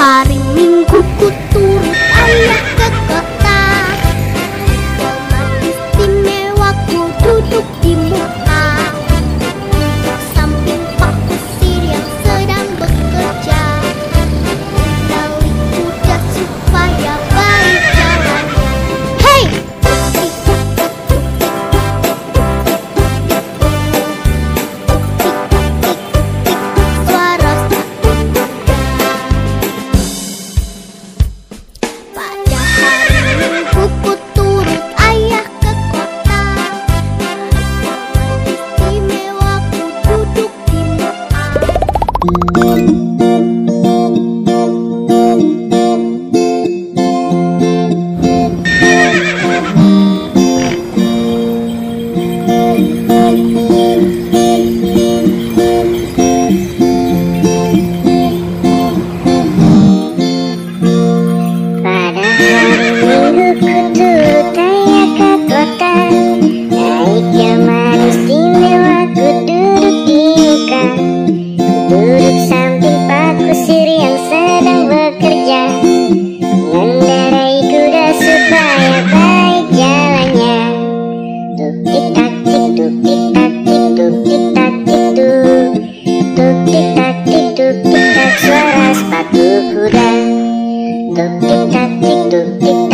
Hari Mingguku turut ayah ke kota. Momen istimewa ku duduk di muka. Samping Pak Kusir yang sedang bekerja. Dali kuda supaya baik jalannya. Hey! Tuk tik tak tik tuk tik.